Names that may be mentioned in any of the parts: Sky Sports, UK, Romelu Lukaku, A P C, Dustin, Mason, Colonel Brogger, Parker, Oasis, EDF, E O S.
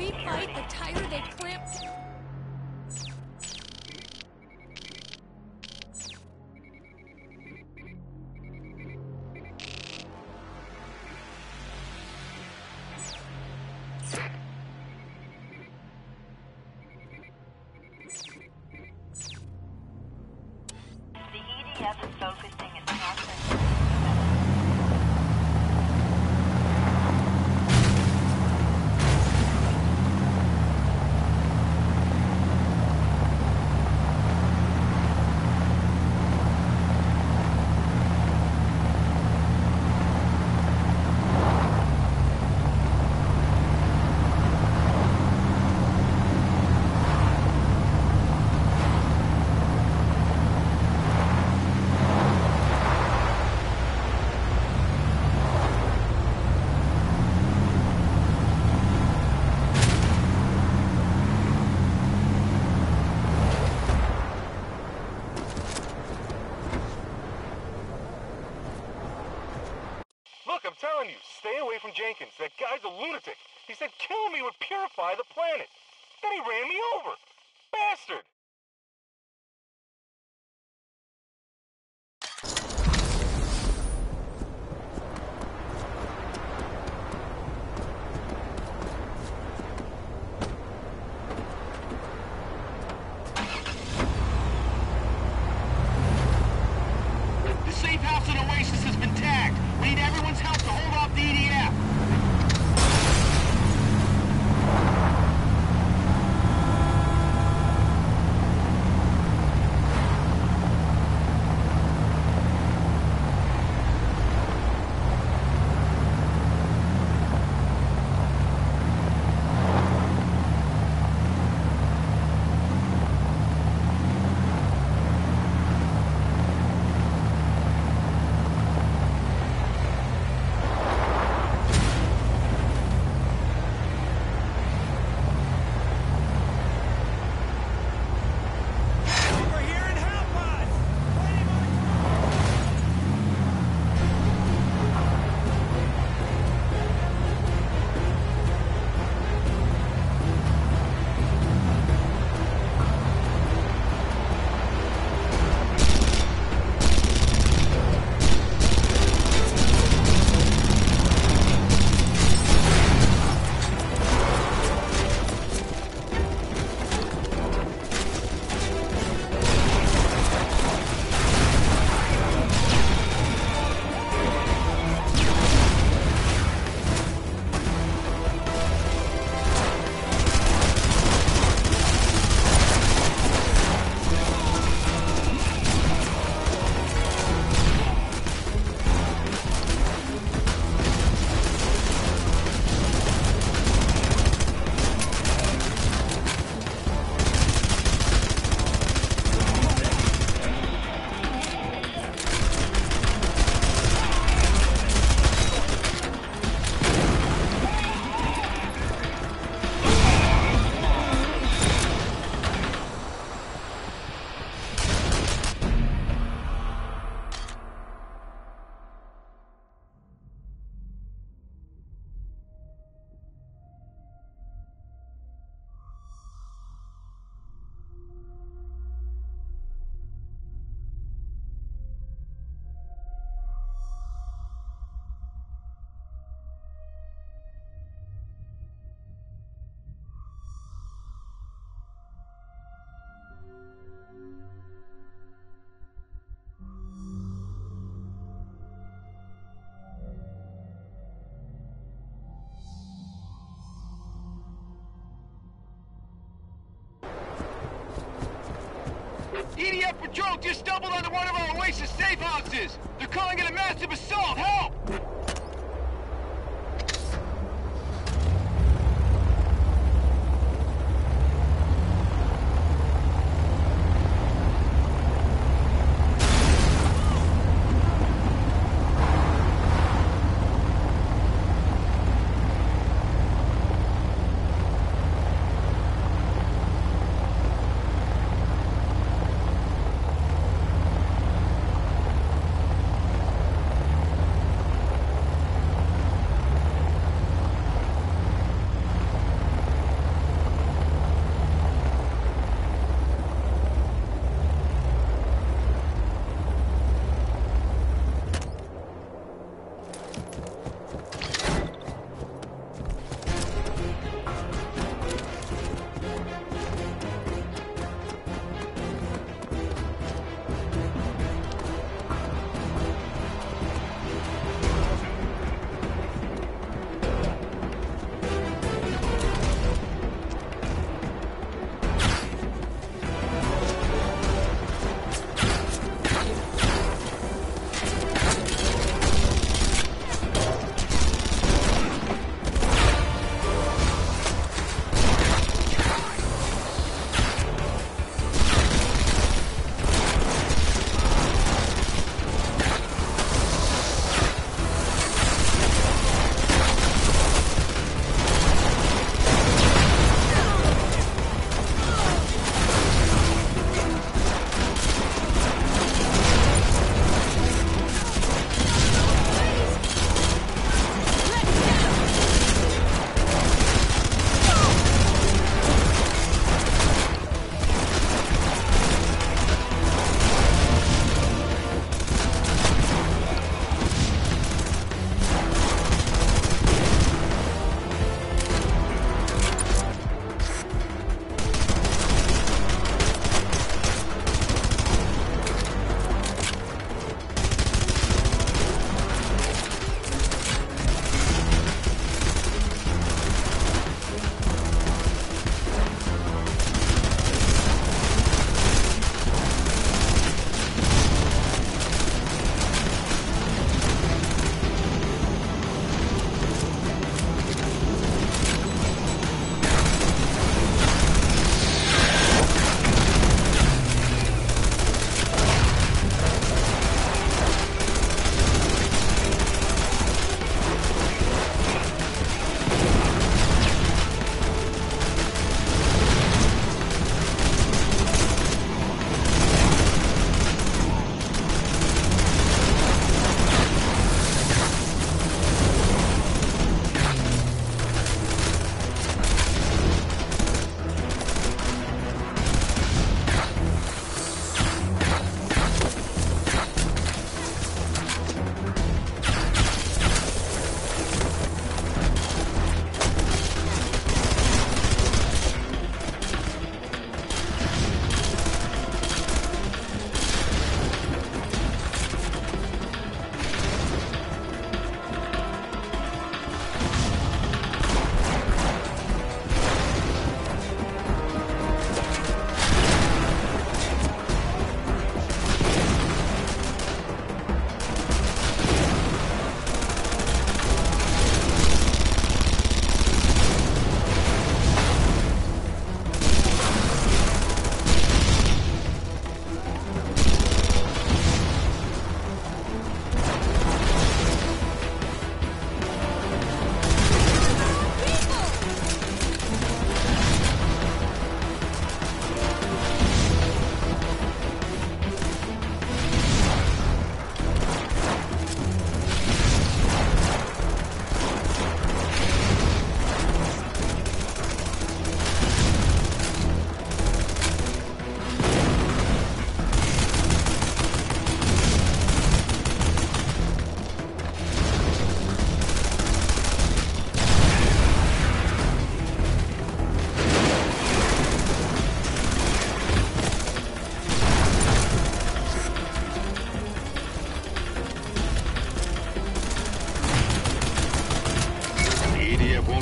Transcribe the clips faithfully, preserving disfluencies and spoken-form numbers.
we fight, the tighter they clamp. Jenkins, that guy's a lunatic. He said killing me would purify the planet. Then he ran me over. Bastard! The safe house in Oasis has been tagged. We need everyone's help to hold off the E D F. E D F patrol just stumbled onto one of our Oasis safe houses! They're calling it a massive assault! Help!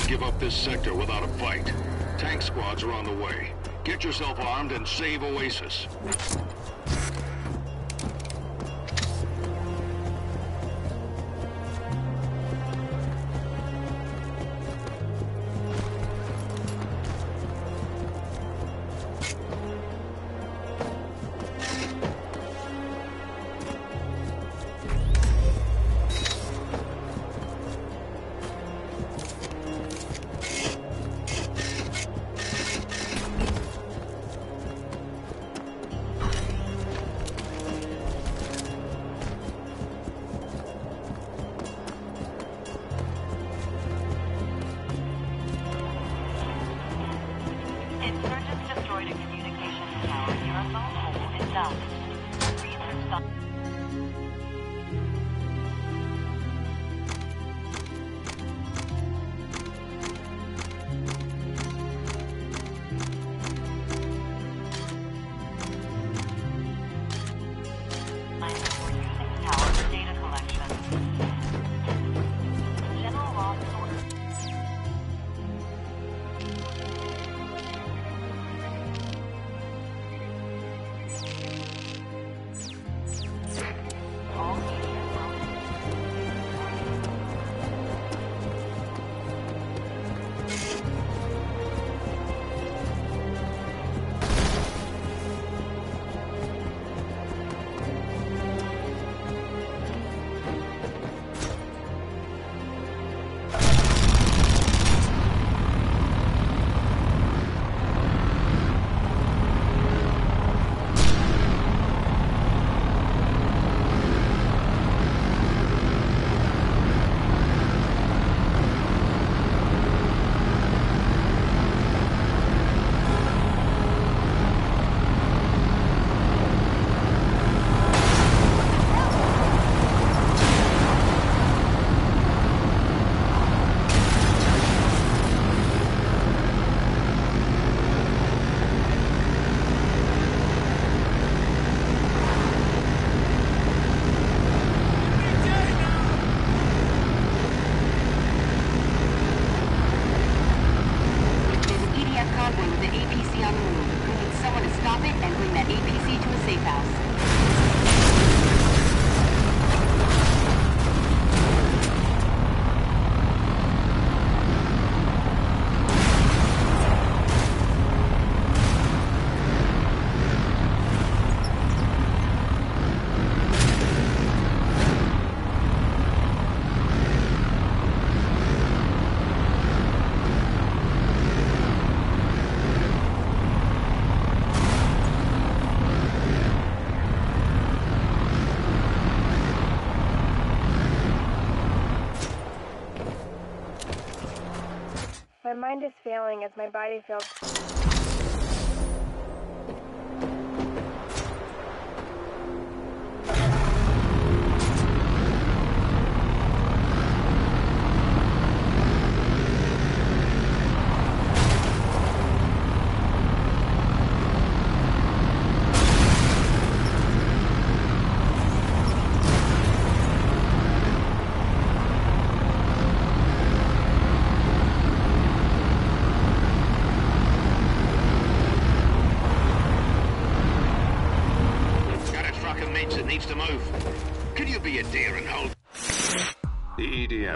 give up this sector without a fight. Tank squads are on the way. Get yourself armed and save Oasis. My mind is failing as my body feels...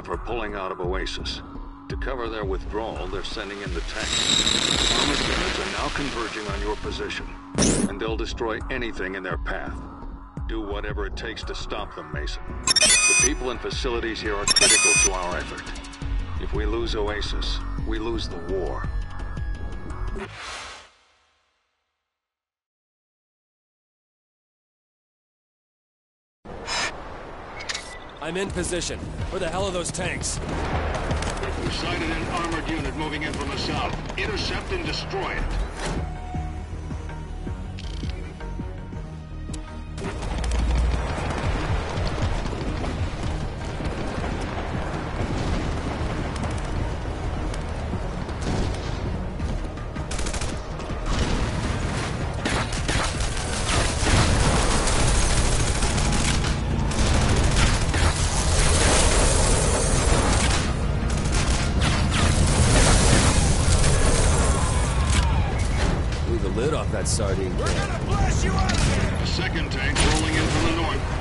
are pulling out of Oasis. To cover their withdrawal, they're sending in the tanks. Armored units are now converging on your position, and they'll destroy anything in their path. Do whatever it takes to stop them, Mason. The people and facilities here are critical to our effort. If we lose Oasis, we lose the war. I'm in position. Where the hell are those tanks? We've sighted an armored unit moving in from the south. Intercept and destroy it. that sardine can. We're gonna blast you out of here! The second tank rolling in from the north.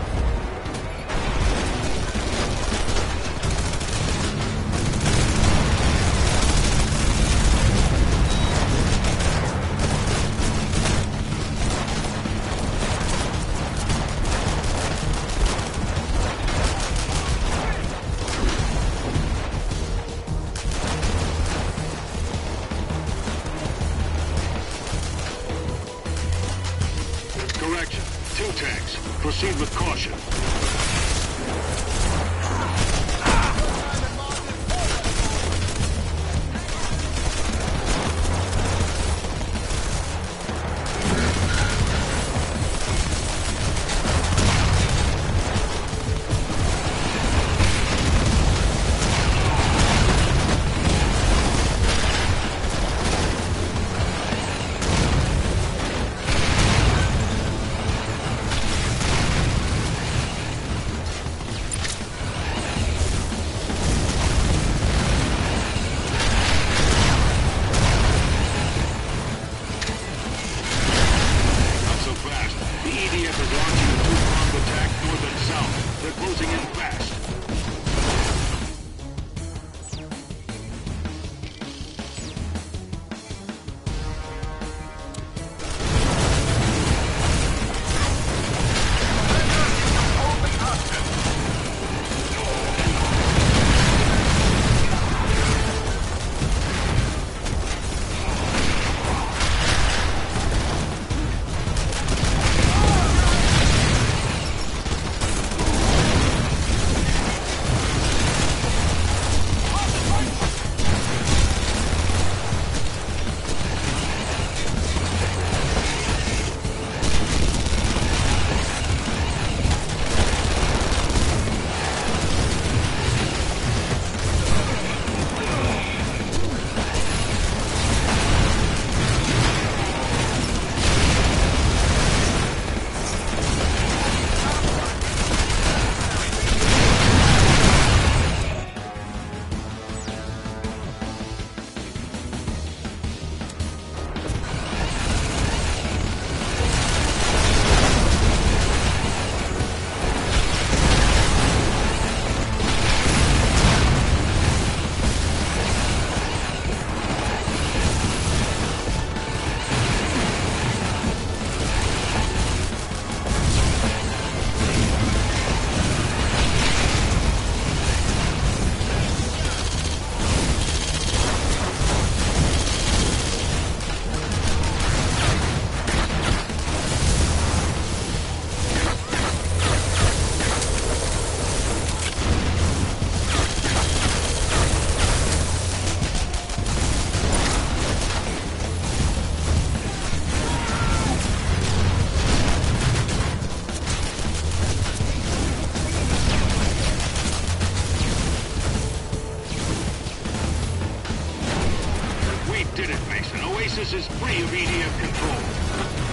Oasis is free of E D F control.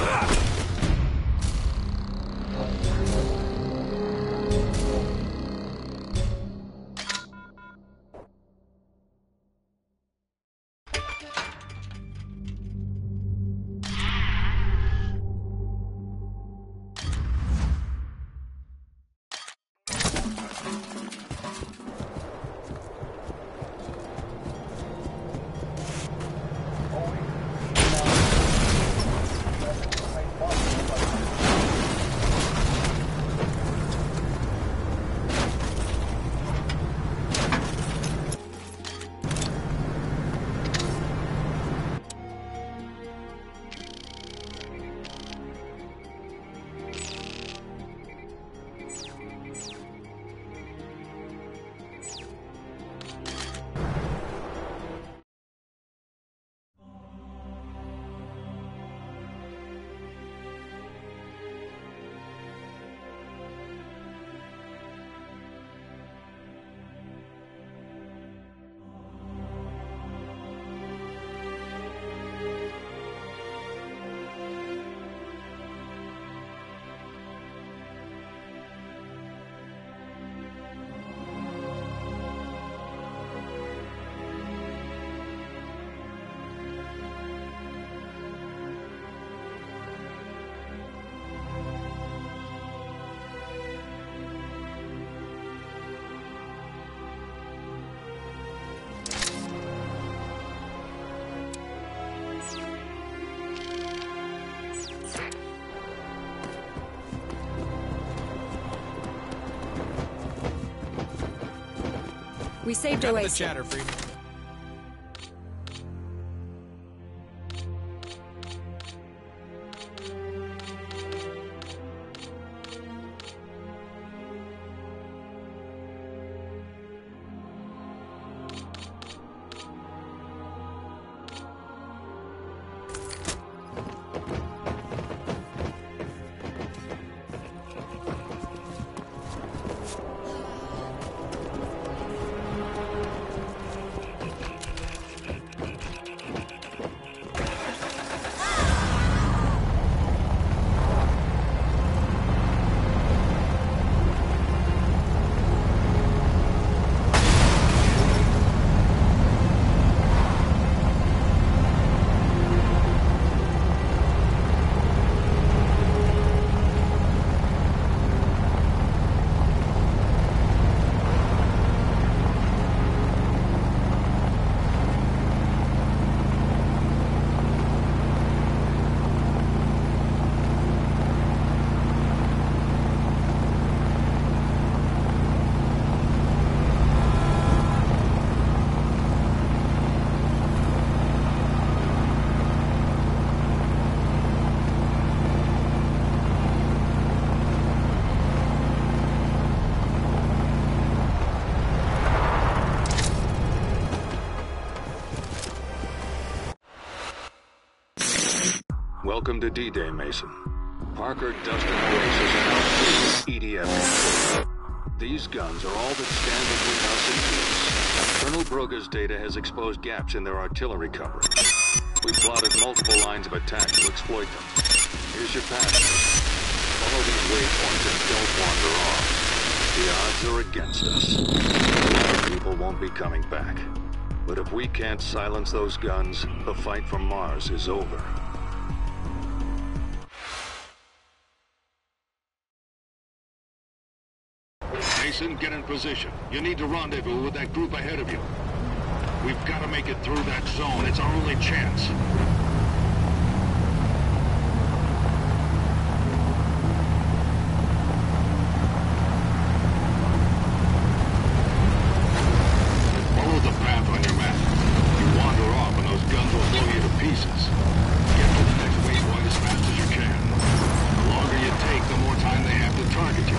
Ah! We saved Oasis. Got the chatter, Freeman. Welcome to D-Day, Mason. Parker, Dustin, Oasis, and our E D F. These guns are all that stand between us and peace. Colonel Brogger's data has exposed gaps in their artillery cover. We plotted multiple lines of attack to exploit them. Here's your pattern. Follow these waypoints and don't wander off. The odds are against us. Our people won't be coming back. But if we can't silence those guns, the fight from Mars is over. Mason, get in position. You need to rendezvous with that group ahead of you. We've got to make it through that zone. It's our only chance. Follow the path on your map. You wander off and those guns will blow you to pieces. Get to the next waypoint as fast as you can. The longer you take, the more time they have to target you.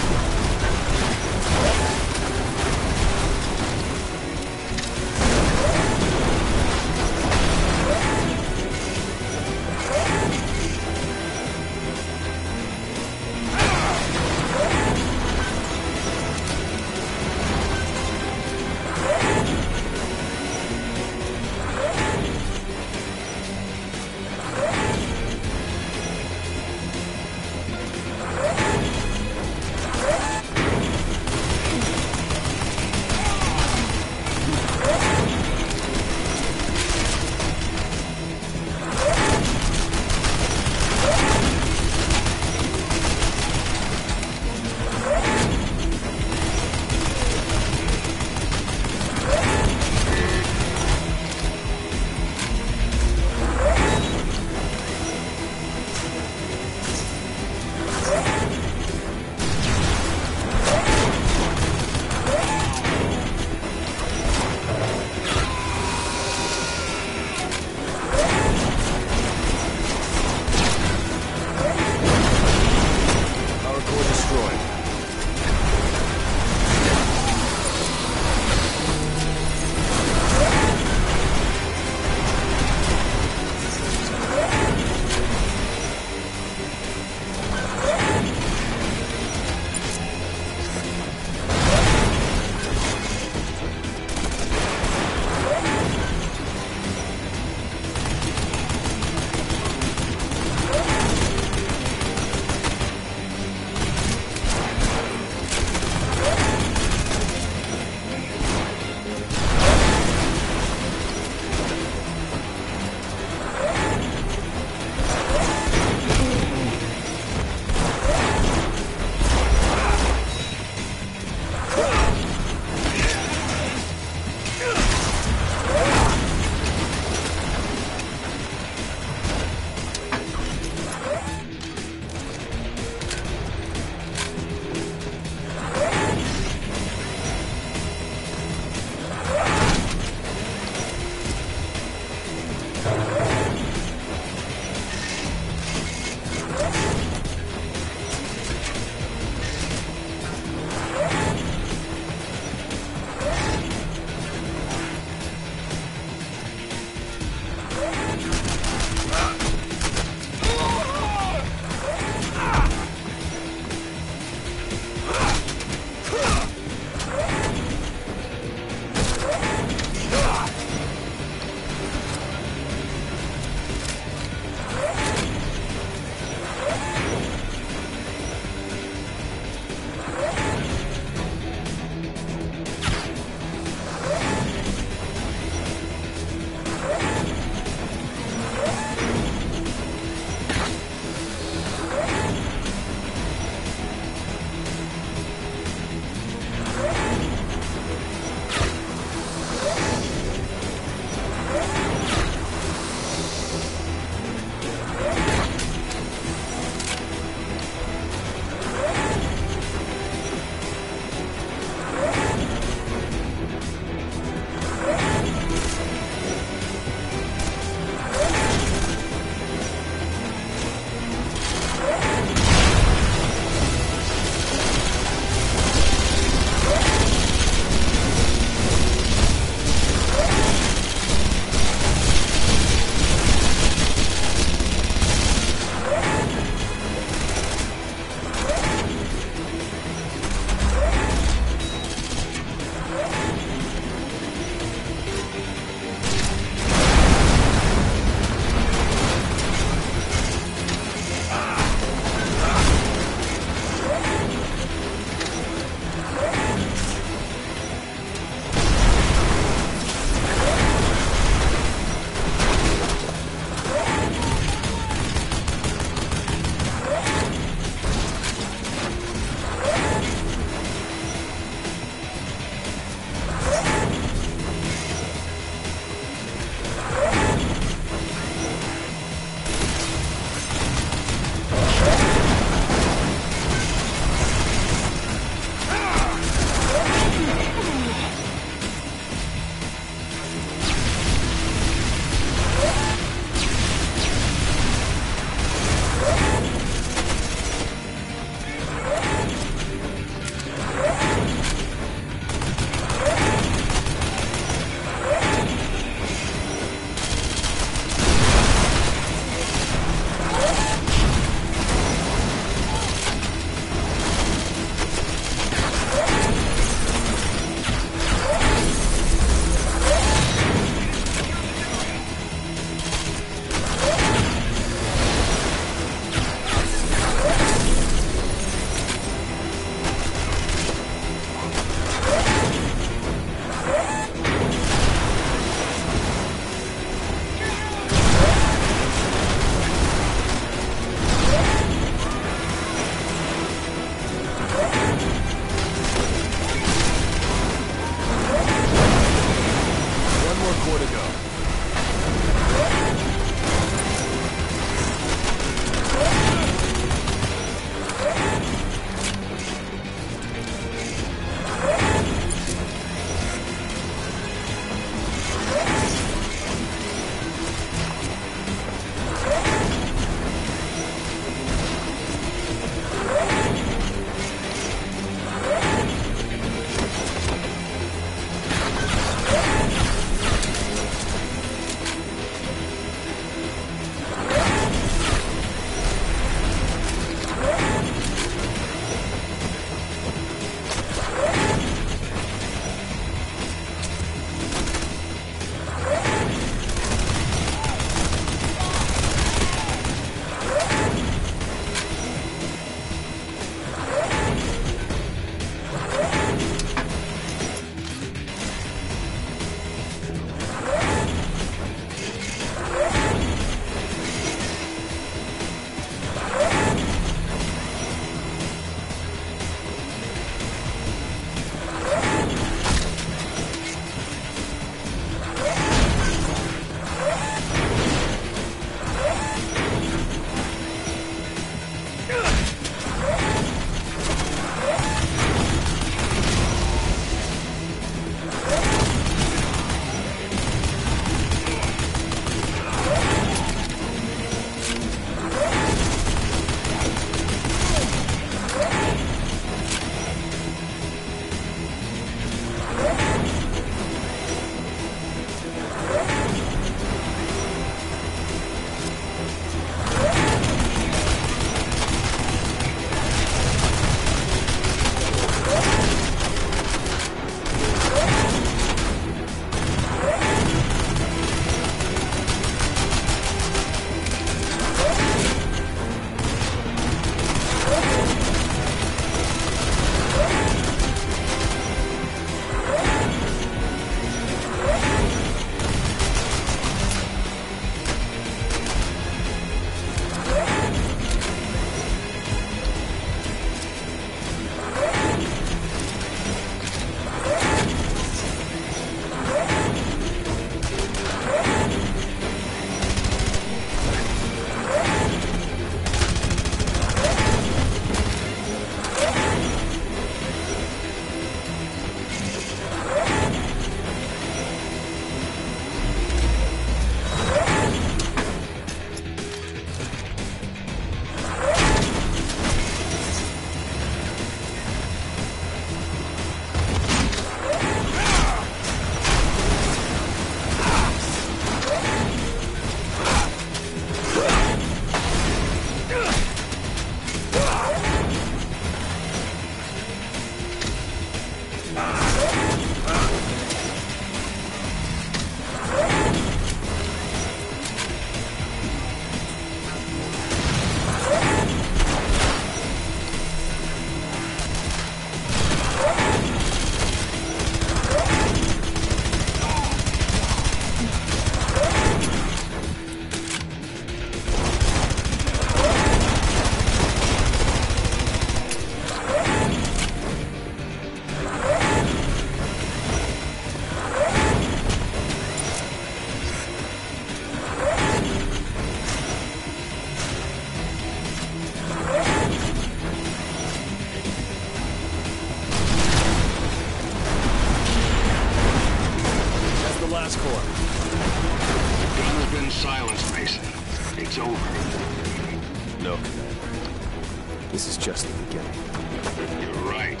This is just the beginning. You're right.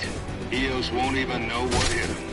E O S won't even know what hit him.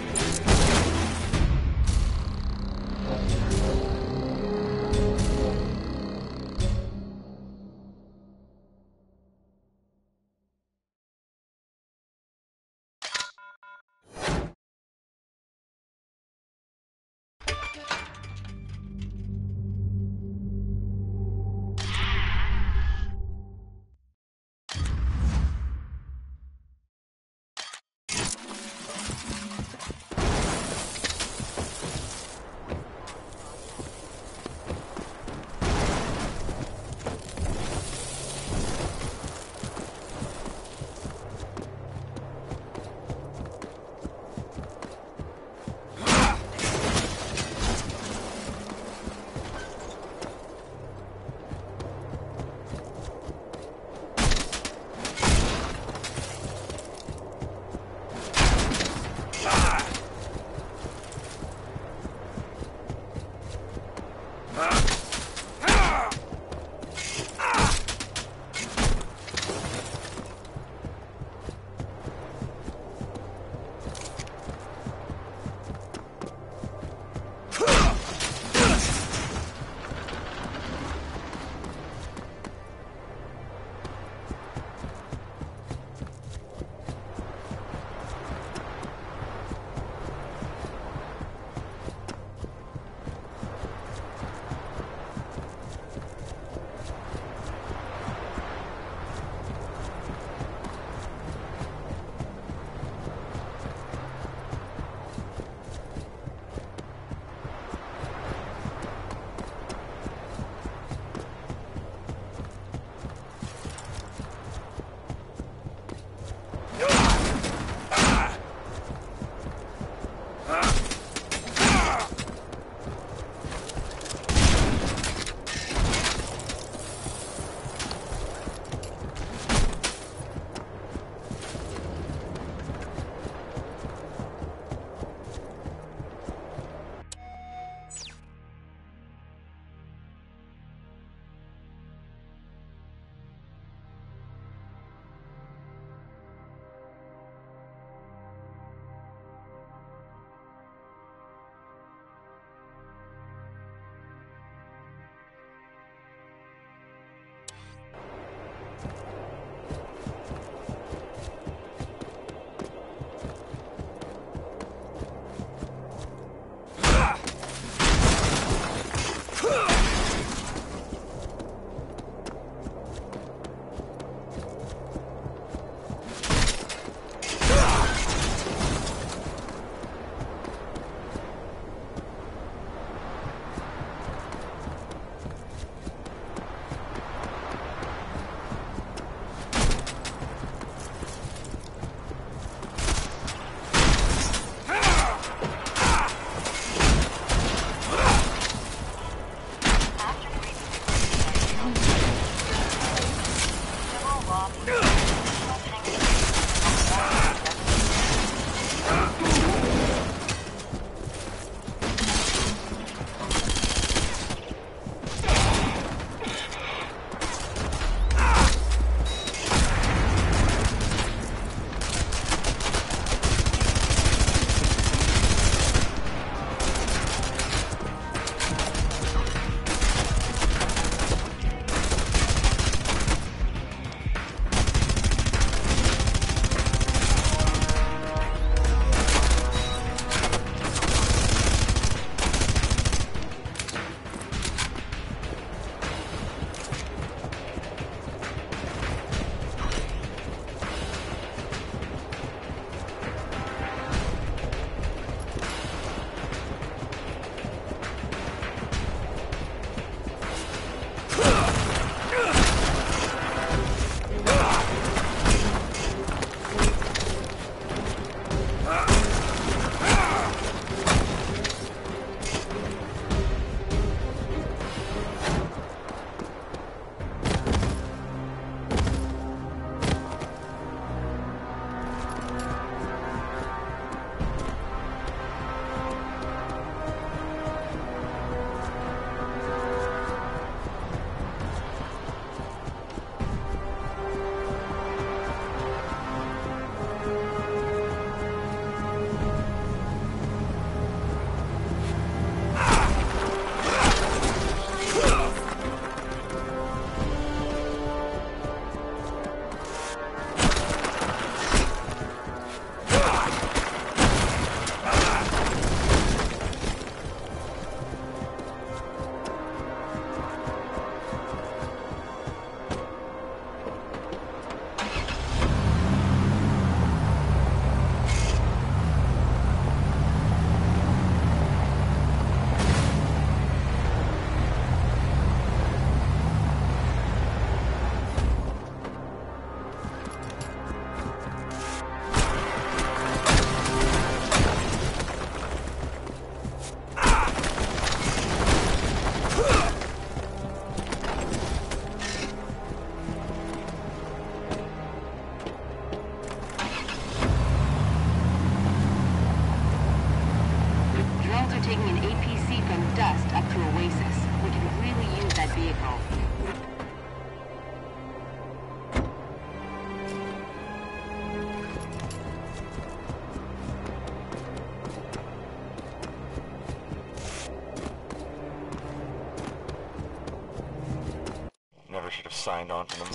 signed on to them.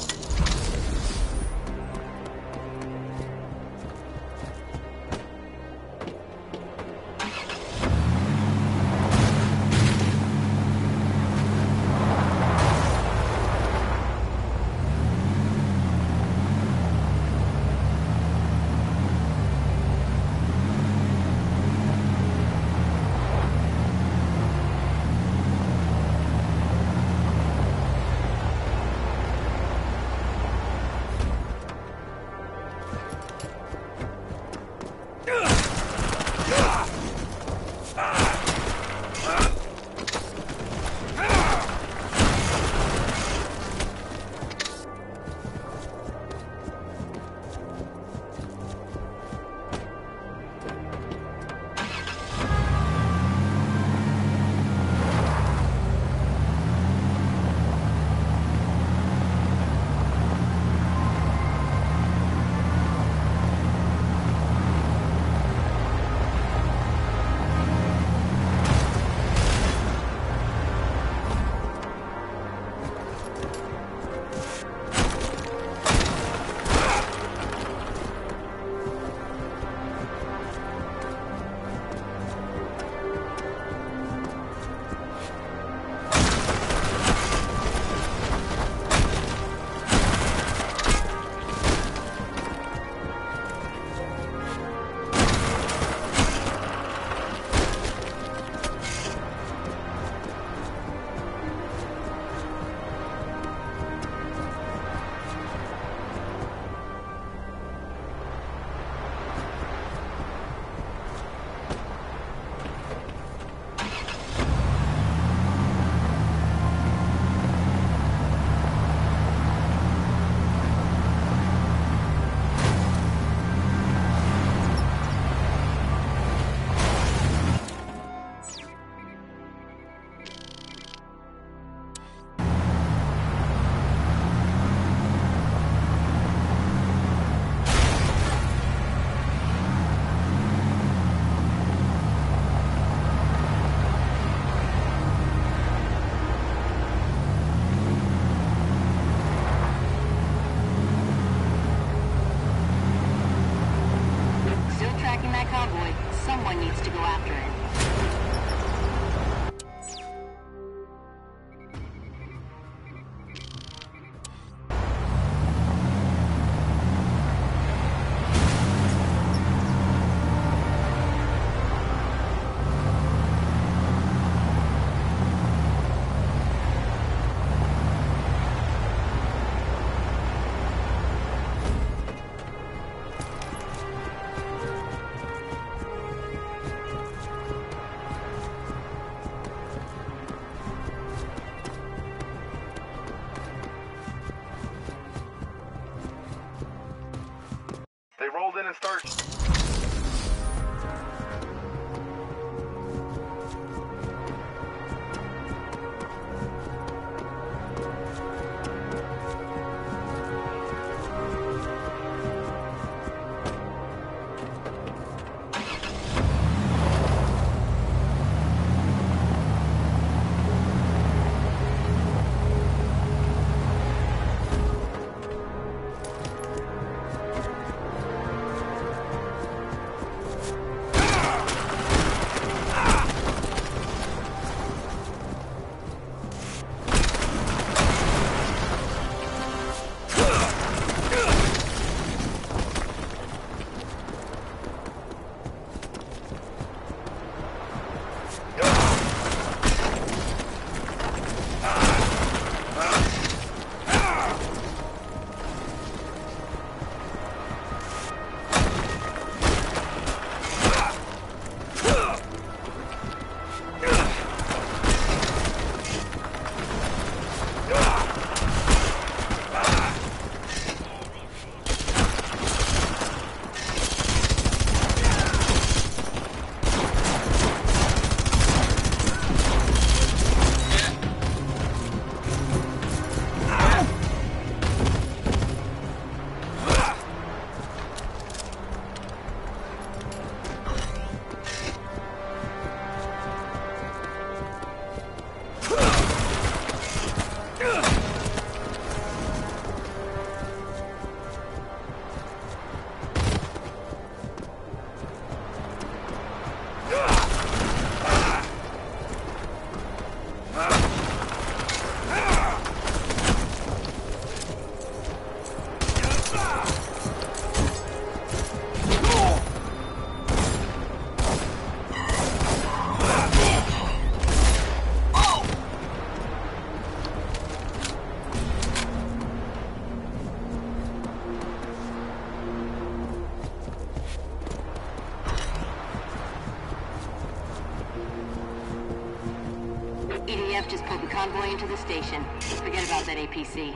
E D F just put the convoy into the station. Forget about that A P C.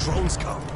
Drones come.